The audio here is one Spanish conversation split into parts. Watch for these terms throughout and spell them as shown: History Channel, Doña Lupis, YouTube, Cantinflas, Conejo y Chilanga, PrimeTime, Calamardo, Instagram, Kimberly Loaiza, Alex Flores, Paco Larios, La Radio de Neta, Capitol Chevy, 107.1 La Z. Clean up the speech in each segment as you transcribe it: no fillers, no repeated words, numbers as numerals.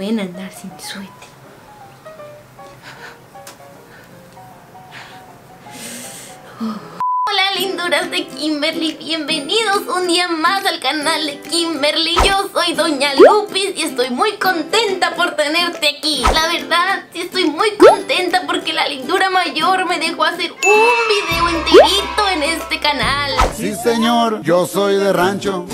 pueden andar sin suéter. Hola linduras de Kimberly, bienvenidos un día más al canal de Kimberly. Yo soy Doña Lupis y estoy muy contenta por tenerte aquí. La verdad, sí estoy muy contenta porque la lindura mayor me dejó hacer un video enterito en este canal. Sí señor, yo soy de rancho.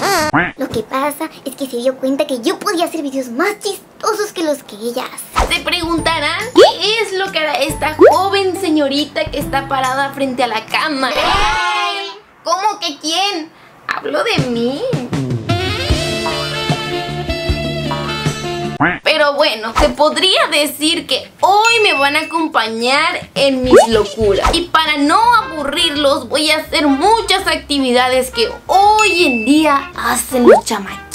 Lo que pasa es que se dio cuenta que yo podía hacer videos más chistosos que los que ella hace. Se preguntarán, ¿qué es lo que hará esta joven señorita que está parada frente a la cámara? ¿Cómo que quién? Hablo de mí. Pero bueno, se podría decir que hoy me van a acompañar en mis locuras. Y para no aburrirlos voy a hacer muchas actividades que hoy en día hacen los chamaquitos.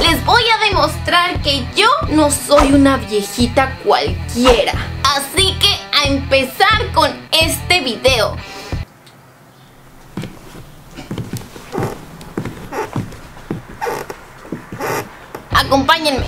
Les voy a demostrar que yo no soy una viejita cualquiera. Así que a empezar con este video. Acompáñenme.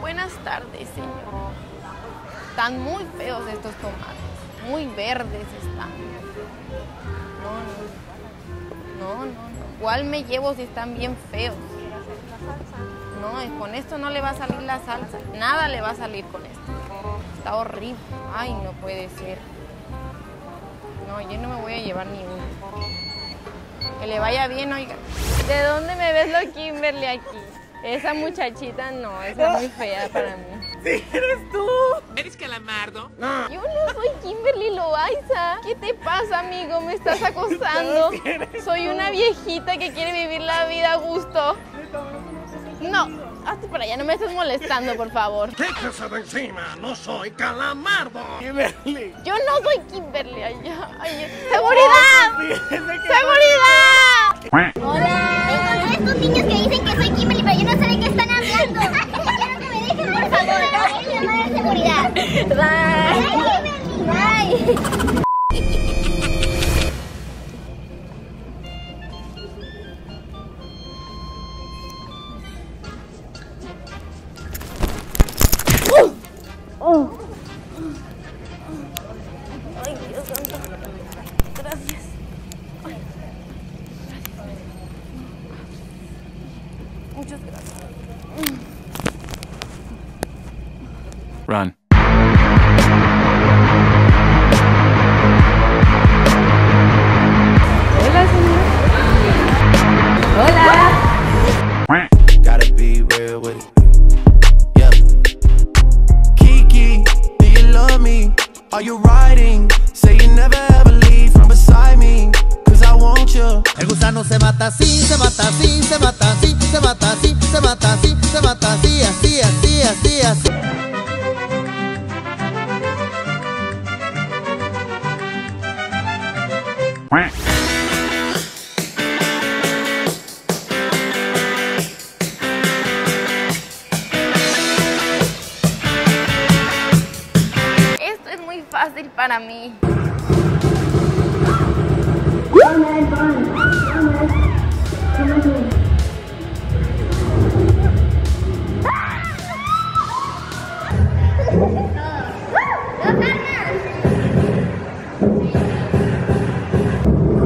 Buenas tardes, señor. Están muy feos estos tomates. Muy verdes están. No. ¿Cuál me llevo si están bien feos? No, con esto no le va a salir la salsa. Nada le va a salir con esto. Está horrible. Ay, no puede ser. No, yo no me voy a llevar ni uno. Que le vaya bien, oiga. ¿De dónde me ves lo Kimberly aquí? Esa muchachita no, es muy fea para mí. ¡Sí, eres tú! ¿Eres Calamardo? No. Yo no soy Kimberly Loaiza. ¿Qué te pasa, amigo? Me estás acosando. Soy una viejita que quiere vivir la vida a gusto. No, hazte para allá, no me estés molestando, por favor. ¡Qué cosa de encima! ¡No soy Calamardo! ¡Kimberly! Yo no soy Kimberly. Ay, ¡seguridad! ¡Seguridad! ¡Hola! Tengo estos niños que dicen que soy Kimberly, pero yo no sé de qué están hablando. ¡Quiero que me dejen, por favor! ¡Voy a llamar a seguridad! ¡Bye! ¡Bye, Kimberly! ¡Bye! Muchas gracias. Run. Hola, señor. Hola. Gotta be real with it. Yeah. Kiki, do you love me? Are you riding? Say you never ever leave from beside me. El gusano se mata así, se mata así, se mata así, se mata así, se mata así, se mata así, así, así, así, así. Esto es muy fácil para mí.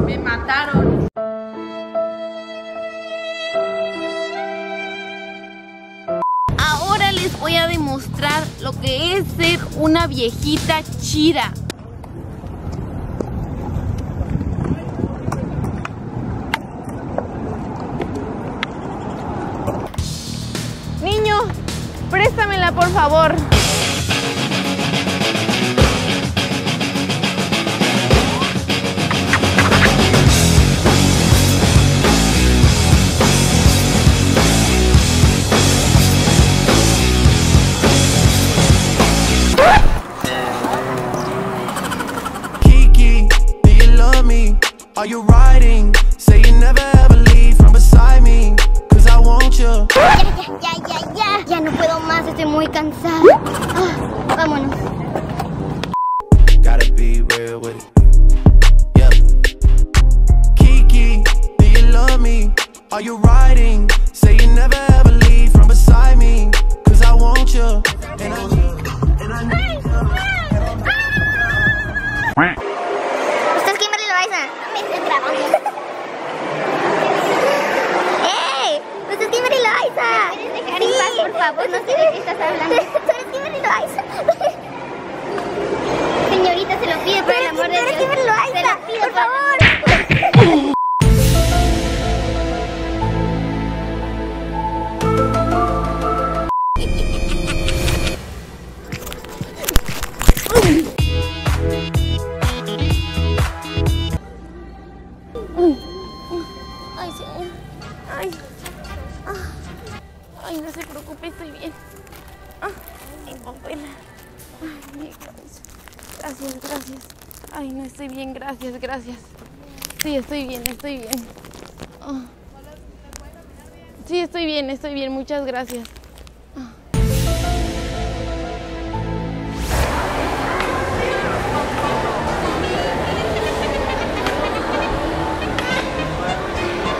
Me mataron. Ahora les voy a demostrar lo que es ser una viejita chida. Niño, préstamela por favor. you riding. Say you never ever leave from beside me, cause I want you. Ya, ya no puedo más, estoy muy cansada. Vámonos. Gotta be real with it. Yep. Kiki, do you love me? Are you riding? Say you never ever leave from beside me, cause I want you. And I need you, and I need you. ¿Usted es Kimberly Loaiza? Me estoy grabando. ¡Ey! ¡Usted es Kimberly Loaiza! ¿Quieres dejar en paz, por favor? No sé de qué estás hablando. ¿Tú eres Kimberly Loaiza? Señorita, se lo pido por el amor de Dios. ¡Tú eres Kimberly Loaiza! ¡Se lo pido, por favor! Ay, no se preocupe, estoy bien. Tengo pena. Ay, mi cabeza. Gracias, gracias. Ay, no estoy bien, gracias, gracias. Sí, estoy bien, estoy bien. Sí, estoy bien, muchas gracias.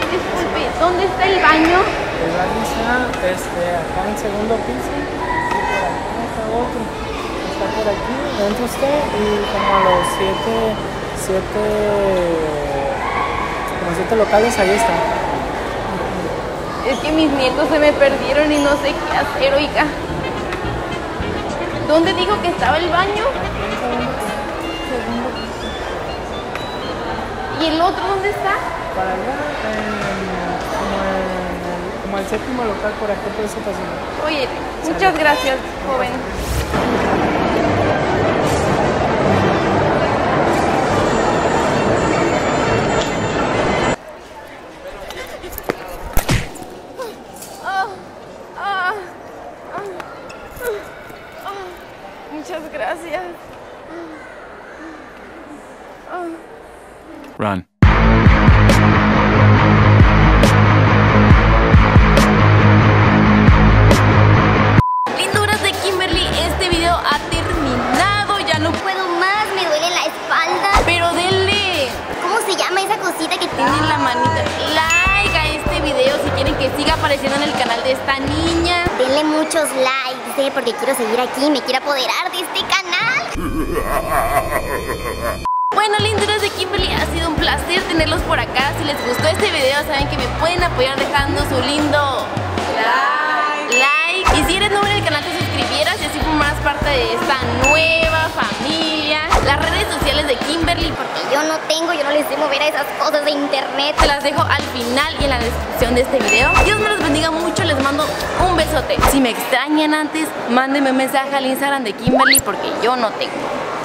Disculpe, ¿dónde está el baño? El baño está acá en segundo piso, y por acá está otro, está por aquí, entra usted y como a los siete locales ahí está. Es que mis nietos se me perdieron y no sé qué hacer, oiga. ¿Dónde dijo que estaba el baño? En segundo piso. ¿Y el otro dónde está? Para allá, como el séptimo local por aquí, por esa ocasión. Oye, muchas gracias, joven. Muchas gracias. Run. Denle la manita, like a este video si quieren que siga apareciendo en el canal de esta niña. Denle muchos likes, porque quiero seguir aquí, me quiero apoderar de este canal. Bueno, linduras de Kimberly, ha sido un placer tenerlos por acá. Si les gustó este video, saben que me pueden apoyar dejando su lindo like. Y si eres nuevo en el canal, te suscribieras y así formarás parte de esta nueva familia. Las redes sociales de Kimberly, porque yo no les sé mover a esas cosas de internet. Te las dejo al final y en la descripción de este video. Dios me los bendiga mucho, les mando un besote. Si me extrañan antes, mándenme un mensaje al Instagram de Kimberly, porque yo no tengo.